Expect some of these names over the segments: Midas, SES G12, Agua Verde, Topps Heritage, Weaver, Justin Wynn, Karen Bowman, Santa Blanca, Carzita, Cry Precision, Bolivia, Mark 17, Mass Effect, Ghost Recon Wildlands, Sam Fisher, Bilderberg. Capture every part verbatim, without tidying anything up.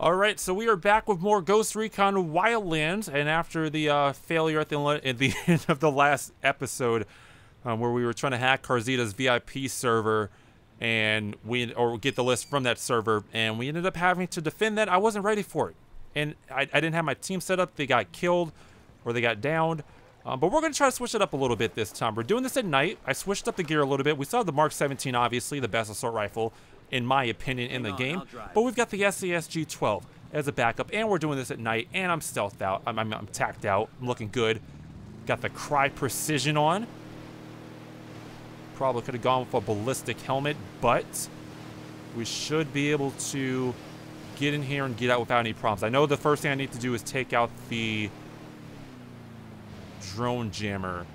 Alright, so we are back with more Ghost Recon Wildlands, and after the uh, failure at the, at the end of the last episode, um, where we were trying to hack Carzita's V I P server, and we or get the list from that server, and we ended up having to defend that. I wasn't ready for it, and I, I didn't have my team set up. They got killed, or they got downed, um, but we're going to try to switch it up a little bit this time. We're doing this at night. I switched up the gear a little bit. We saw the Mark seventeen, obviously, the best assault rifle, in my opinion, in the game, but we've got the S E S G twelve as a backup, and we're doing this at night, and I'm stealthed out. I'm, I'm, I'm tacked out. I'm looking good. Got the Cry Precision on. Probably could have gone with a ballistic helmet, but we should be able to get in here and get out without any problems. I know the first thing I need to do is take out the drone jammer,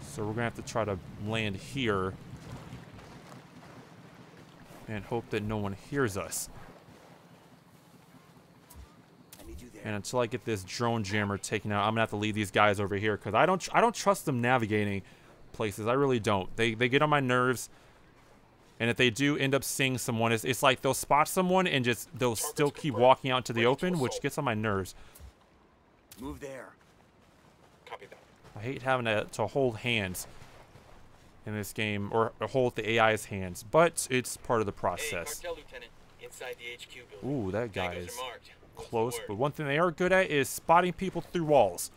so we're gonna have to try to land here and hope that no one hears us. I need you there. And until I get this drone jammer taken out, I'm gonna have to leave these guys over here because I don't tr I don't trust them navigating places. I really don't. They they get on my nerves, and if they do end up seeing someone, it's it's like they'll spot someone and just they'll Target's still keep confirmed. Walking out to the open, to which gets on my nerves. Move there. Copy that. I hate having to to hold hands in this game, or hold the A I's hands, but it's part of the process. Hey, Lieutenant, inside the H Q building. Ooh, that guy is close, but one thing they are good at is spotting people through walls.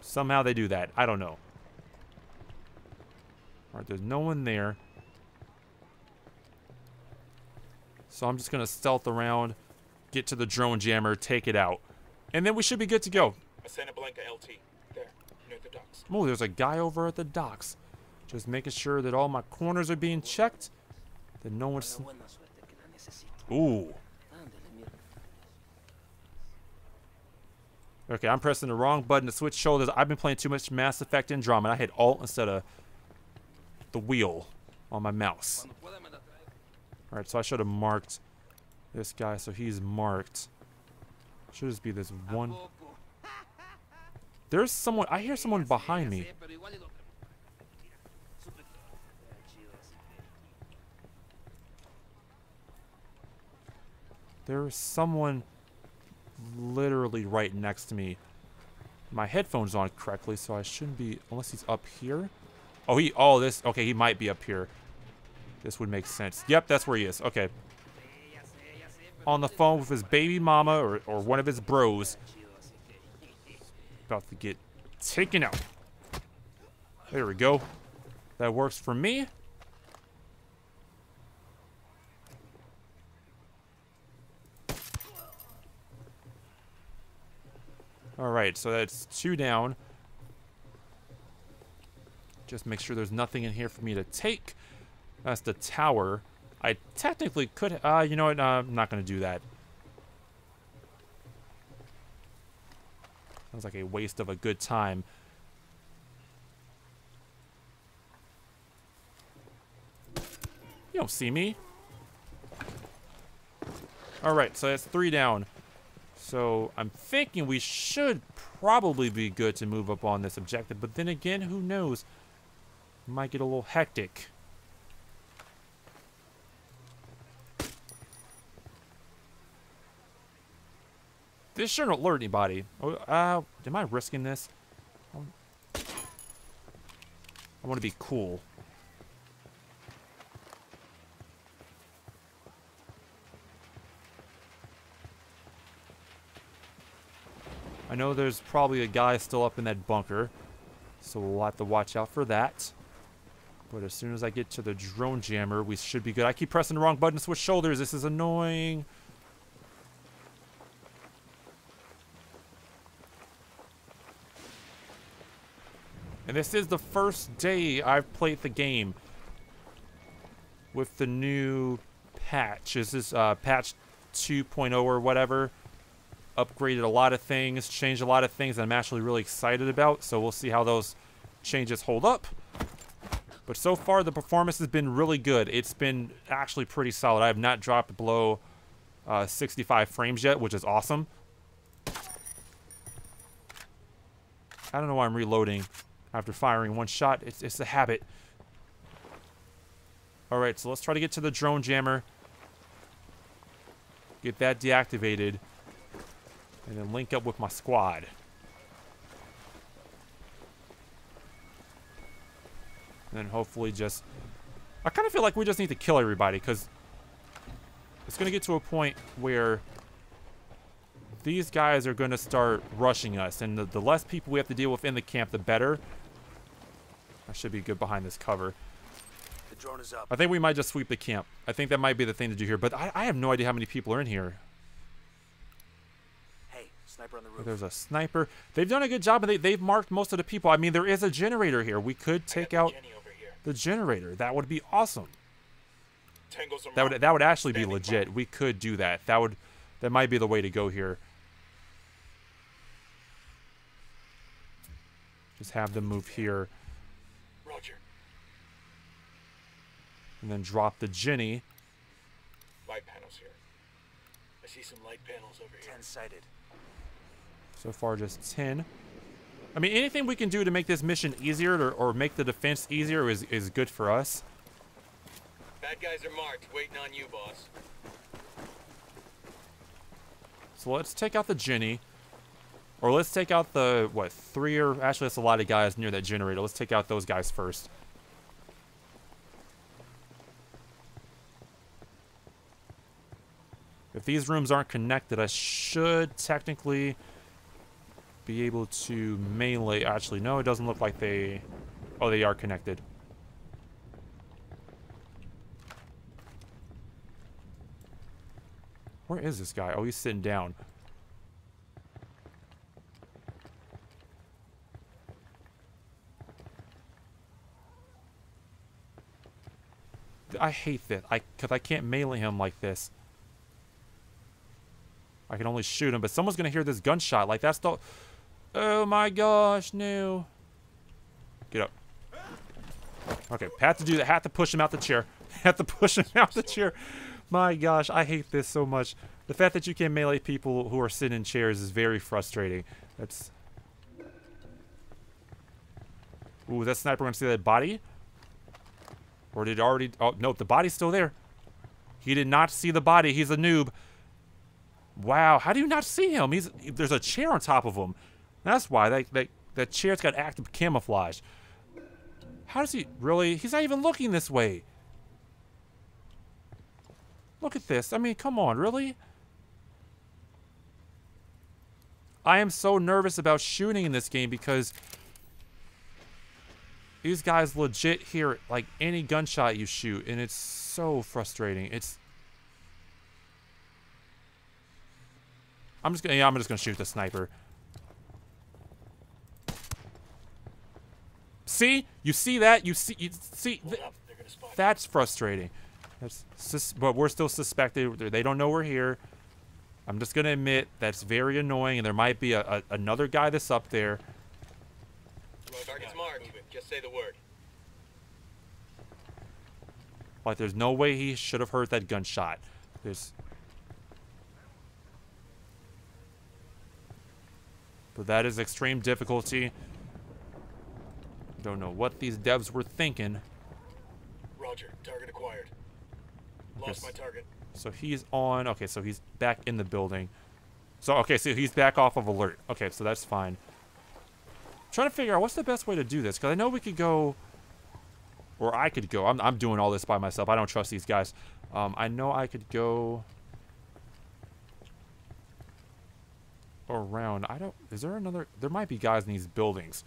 Somehow they do that. I don't know. All right, there's no one there, so I'm just gonna stealth around, get to the drone jammer, take it out, and then we should be good to go. A Santa Blanca L T there near the docks. Oh, there's a guy over at the docks. Just making sure that all my corners are being checked, that no one's... Ooh. Okay, I'm pressing the wrong button to switch shoulders. I've been playing too much Mass Effect and drama, and I hit Alt instead of the wheel on my mouse. Alright, so I should have marked this guy, so he's marked. Should just be this one. There's someone... I hear someone behind me. There is someone literally right next to me. My headphones on correctly, so I shouldn't be, unless he's up here. Oh, he, oh, this, okay, he might be up here. This would make sense. Yep, that's where he is, okay. On the phone with his baby mama or, or one of his bros. About to get taken out. There we go. That works for me. Alright, so that's two down. Just make sure there's nothing in here for me to take. That's the tower. I technically could... Uh, you know what? Uh, I'm not going to do that. Sounds like a waste of a good time. You don't see me. Alright, so that's three down. So I'm thinking we should probably be good to move up on this objective, but then again, who knows? It might get a little hectic. This shouldn't alert anybody. Oh, uh, am I risking this? I want to be cool. I know there's probably a guy still up in that bunker, so we'll have to watch out for that. But as soon as I get to the drone jammer, we should be good. I keep pressing the wrong button to switch shoulders. This is annoying. And this is the first day I've played the game with the new patch. This is uh, patch two point oh or whatever. Upgraded a lot of things, changed a lot of things that I'm actually really excited about, so we'll see how those changes hold up. But so far the performance has been really good. It's been actually pretty solid. I have not dropped below uh, sixty-five frames yet, which is awesome. I don't know why I'm reloading after firing one shot. It's, it's a habit. Alright, so let's try to get to the drone jammer. Get that deactivated. And then link up with my squad. And then hopefully just... I kind of feel like we just need to kill everybody, because it's going to get to a point where these guys are going to start rushing us. And the, the less people we have to deal with in the camp, the better. I should be good behind this cover. The drone is up. I think we might just sweep the camp. I think that might be the thing to do here. But I, I have no idea how many people are in here. Hey, sniper on the roof. There's a sniper. They've done a good job, and they, they've marked most of the people. I mean, there is a generator here. We could take out the generator. That would be awesome. That would that would actually be legit. We could do that. That would that might be the way to go here. Just have them move here. Roger. And then drop the Jenny. Light panels here. I see some light panels over here. Ten sighted. So far, just ten. I mean, anything we can do to make this mission easier or, or make the defense easier is, is good for us. Bad guys are marked, waiting on you, boss. So let's take out the Jenny. Or let's take out the, what, three or... Actually, that's a lot of guys near that generator. Let's take out those guys first. If these rooms aren't connected, I should technically... be able to melee. Actually, no, it doesn't look like they... Oh, they are connected. Where is this guy? Oh, he's sitting down. I hate that. I, 'cause I can't melee him like this. I can only shoot him, but someone's gonna hear this gunshot. Like, that's the... Oh my gosh, no. Get up. Okay, had to do that. Had to push him out the chair. Had to push him out the chair. My gosh, I hate this so much. The fact that you can melee people who are sitting in chairs is very frustrating. That's... Ooh, that sniper gonna see that body? Or did it already... Oh, nope, the body's still there. He did not see the body. He's a noob. Wow, how do you not see him? He's... There's a chair on top of him. That's why that, that, that chair's got active camouflage. How does he really? He's not even looking this way. Look at this. I mean, come on, really? I am so nervous about shooting in this game because these guys legit hear like any gunshot you shoot, and it's so frustrating. It's... I'm just gonna... Yeah, I'm just gonna shoot the sniper. See? You see that? You see? You see? Th that's frustrating. That's sus but we're still suspected. They don't know we're here. I'm just going to admit that's very annoying, and there might be a, a, another guy that's up there. Target's marked. Just say the word. Like, there's no way he should have heard that gunshot. There's... But that is extreme difficulty. Don't know what these devs were thinking. Roger, target acquired. Lost my target. So he's on. Okay, so he's back in the building. So okay, so he's back off of alert. Okay, so that's fine. I'm trying to figure out what's the best way to do this, because I know we could go, or I could go. I'm I'm doing all this by myself. I don't trust these guys. Um, I know I could go around. I don't. Is there another? There might be guys in these buildings.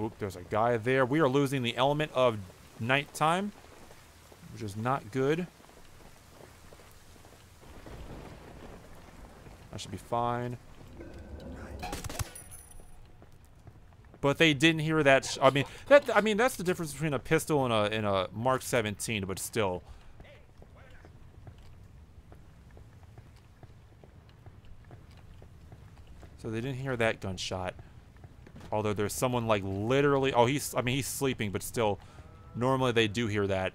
Oop, there's a guy there. We are losing the element of nighttime, which is not good. I should be fine. But they didn't hear that. Sh I mean, that. I mean, that's the difference between a pistol and a and a Mark seventeen. But still. So they didn't hear that gunshot. Although there's someone like literally... Oh, he's... I mean, he's sleeping, but still. Normally they do hear that.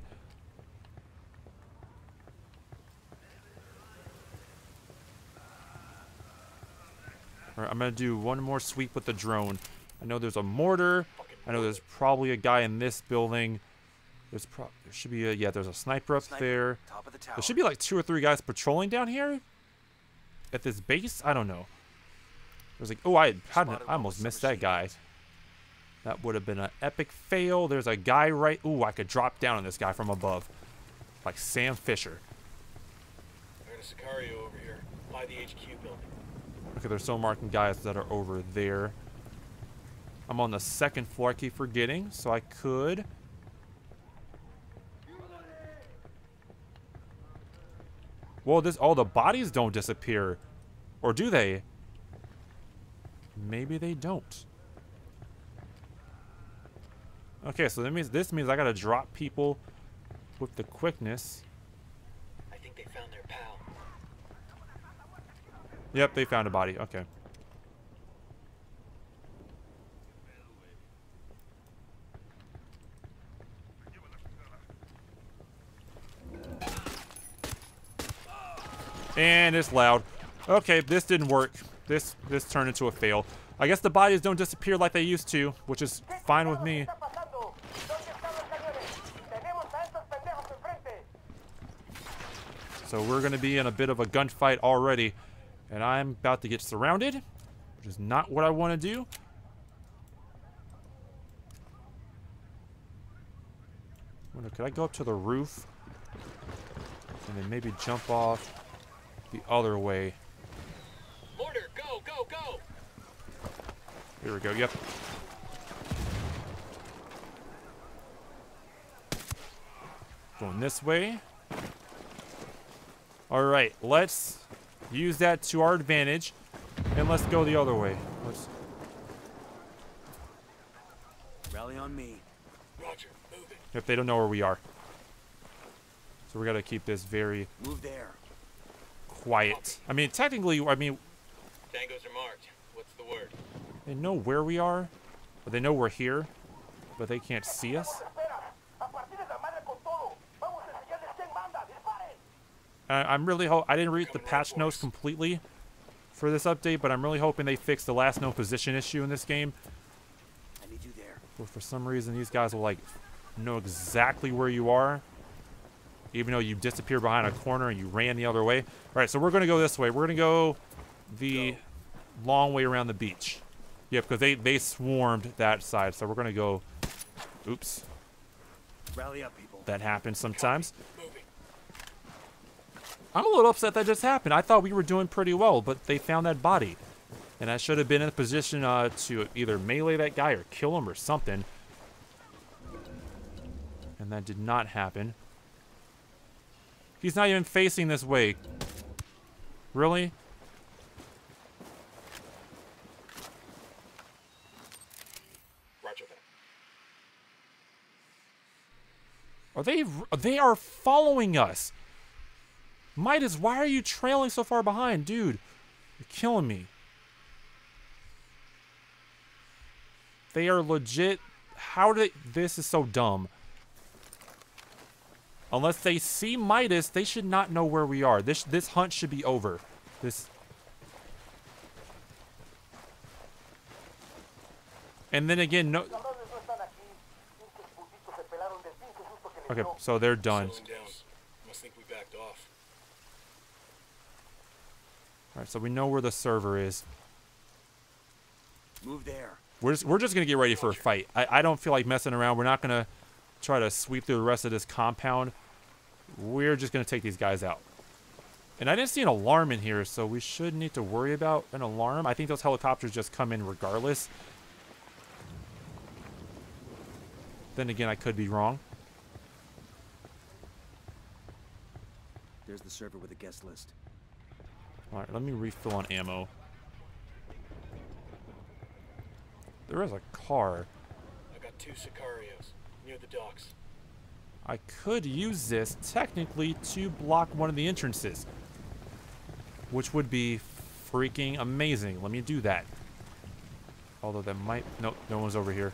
Alright, I'm going to do one more sweep with the drone. I know there's a mortar. I know there's probably a guy in this building. There's pro there should be a, yeah, there's a sniper up sniper, there. Top of the tower. There should be like two or three guys patrolling down here at this base. I don't know. There's like, oh, I, I, I almost missed that guy. That would have been an epic fail. There's a guy right, ooh, I could drop down on this guy from above. Like Sam Fisher. There's a Sicario over here by the H Q building. Okay, there's still marking guys that are over there. I'm on the second floor, I keep forgetting, so I could. Whoa, this, all the bodies don't disappear. Or do they? Maybe they don't. Okay, so that means this means I gotta drop people with the quickness. I think they found their pal. Yep, they found a body. Okay. And it's loud. Okay, this didn't work. This this turned into a fail. I guess the bodies don't disappear like they used to, which is fine with me. So we're gonna be in a bit of a gunfight already. And I'm about to get surrounded, which is not what I want to do. I wonder, could I go up to the roof? And then maybe jump off the other way. Mortar, go, go, go! Here we go, yep. Going this way. Alright, let's use that to our advantage. And let's go the other way. Let's... Rally on me. Roger, move it. If they don't know where we are. So we gotta keep this very... Move there. Quiet. I mean, technically, I mean... Tangos are marked. What's the word? They know where we are. Or they know we're here. But they can't see us. Uh, I'm really ho- I didn't read the patch notes completely for this update, but I'm really hoping they fix the last known position issue in this game. I need you there. But for some reason, these guys will, like, know exactly where you are. Even though you disappeared behind a corner and you ran the other way. Alright, so we're going to go this way. We're going to go the go. long way around the beach. Yeah, because they, they swarmed that side, so we're going to go... Oops. Rally up, people. That happens sometimes. I'm a little upset that just happened. I thought we were doing pretty well, but they found that body. And I should have been in a position uh, to either melee that guy or kill him or something. And that did not happen. He's not even facing this way. Really? Roger that. Are they... They are following us. Midas, why are you trailing so far behind? Dude, you're killing me. They are legit... How did... This is so dumb. Unless they see Midas, they should not know where we are. This this hunt should be over. This, and then again, no. Okay, so they're done. All right, so we know where the server is. Move there. We're just we're just gonna get ready for a fight. I I don't feel like messing around. We're not gonna try to sweep through the rest of this compound. We're just going to take these guys out. And I didn't see an alarm in here, so we shouldn't need to worry about an alarm. I think those helicopters just come in regardless. Then again, I could be wrong. There's the server with a guest list. All right, let me refill on ammo. There is a car. I got two Sicarios. Near the docks. I could use this technically to block one of the entrances, which would be freaking amazing. Let me do that. Although that might... Nope, no one's over here.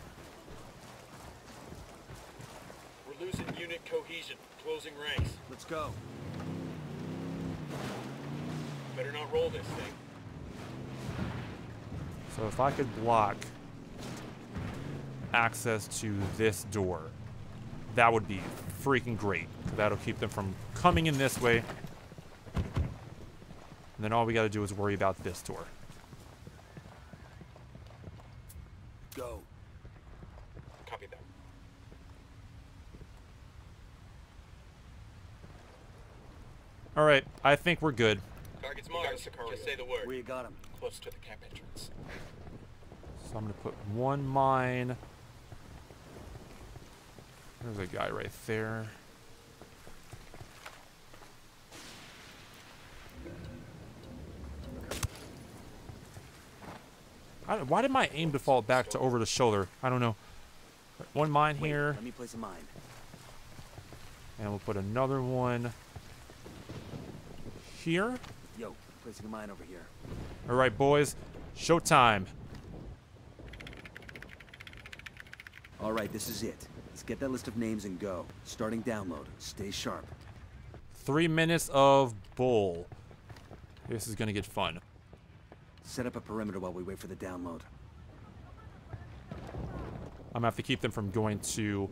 We're losing unit cohesion. Closing ranks. Let's go. Better not roll this thing. So if I could block... access to this door. That would be freaking great. That'll keep them from coming in this way. And then all we gotta do is worry about this door. Go. Copy that. All right, I think we're good. Target's Mars. Just say the word. We got him. Close to the camp entrance. So I'm gonna put one mine. There's a guy right there. I don't, why did my aim default back to over the shoulder? I don't know. One mine here. Wait, let me place a mine. And we'll put another one here. Yo, placing a mine over here. All right, boys. Showtime. All right, this is it. Let's get that list of names and go. Starting download. Stay sharp. Three minutes of bull. This is going to get fun. Set up a perimeter while we wait for the download. I'm gonna have to keep them from going to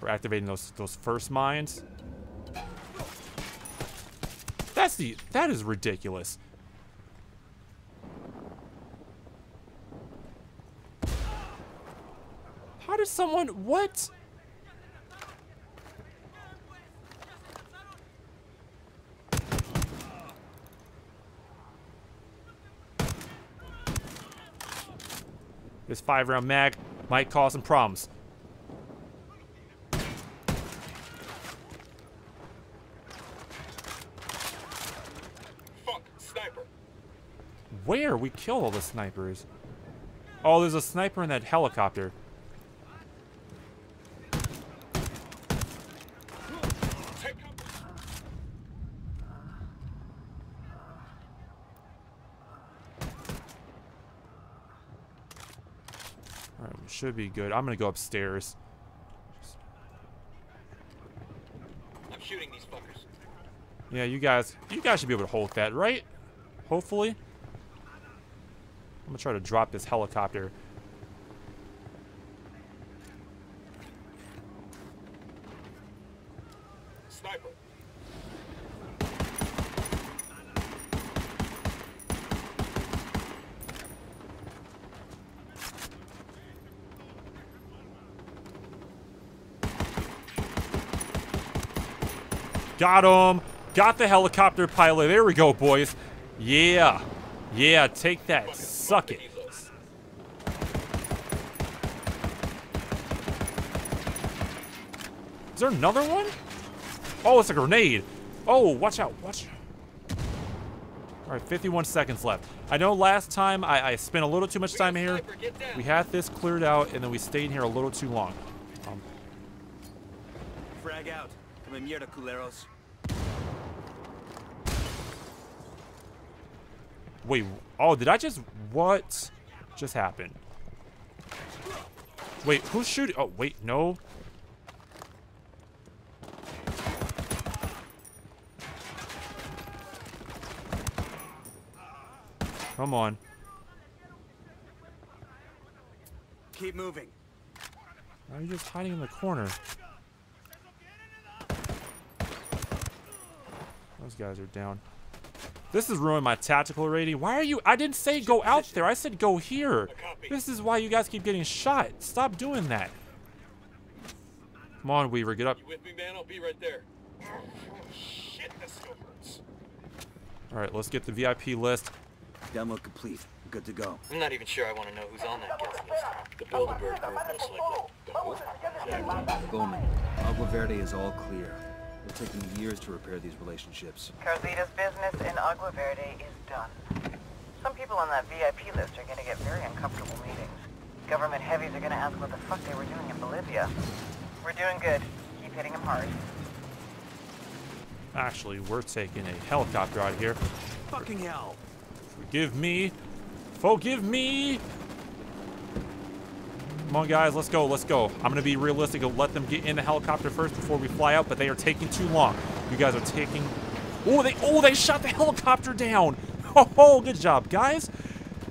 or activating those those first mines. That's the that is ridiculous. How did someone what? This five round mag might cause some problems. Fuck, sniper. Where? We killed all the snipers. Oh, there's a sniper in that helicopter. Should be good. I'm gonna go upstairs. I'm shooting these fuckers. Yeah, you guys, you guys should be able to hold that, right? Hopefully. I'm gonna try to drop this helicopter. Sniper. Got him. Got the helicopter pilot. There we go, boys. Yeah. Yeah, take that. Suck it. Is there another one? Oh, it's a grenade. Oh, watch out. Watch out. All right, fifty-one seconds left. I know last time I, I spent a little too much time here. We had this cleared out, and then we stayed here a little too long. Um, Frag out. Wait, oh, did I just, what just happened? Wait, who's shooting? Oh, wait, no. Come on. Keep moving. Why are you just hiding in the corner? Those guys are down. This is ruining my tactical rating. Why are you? I didn't say go out there. I said go here. This is why you guys keep getting shot. Stop doing that. Come on, Weaver, get up. You with me, man? I'll be right there. Oh, shit, that still hurts. All right, let's get the V I P list. Download complete. Good to go. I'm not even sure I want to know who's on that guest list. The Bilderberg group looks like that. Bowman, Agua Verde is all clear. It's taking years to repair these relationships. Carzita's business in Agua Verde is done. Some people on that V I P list are going to get very uncomfortable meetings. Government heavies are going to ask what the fuck they were doing in Bolivia. We're doing good. Keep hitting them hard. Actually, we're taking a helicopter out of here. Fucking hell. Forgive me. Forgive me. Come on, guys, let's go, let's go. I'm gonna be realistic and let them get in the helicopter first before we fly out, but they are taking too long. You guys are taking... Oh, they oh they shot the helicopter down! Oh, oh, good job, guys!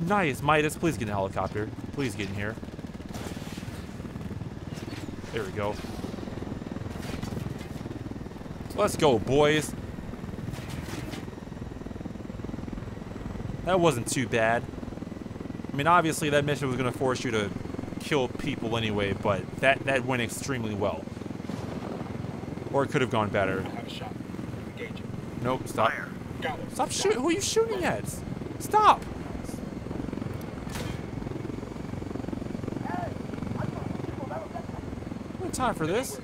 Nice, Midas, please get in the helicopter. Please get in here. There we go. Let's go, boys. That wasn't too bad. I mean, obviously that mission was going to force you to kill people anyway, but that, that went extremely well. Or it could have gone better. Nope, stop. Stop shooting. Who are you shooting at? Stop. No time for this.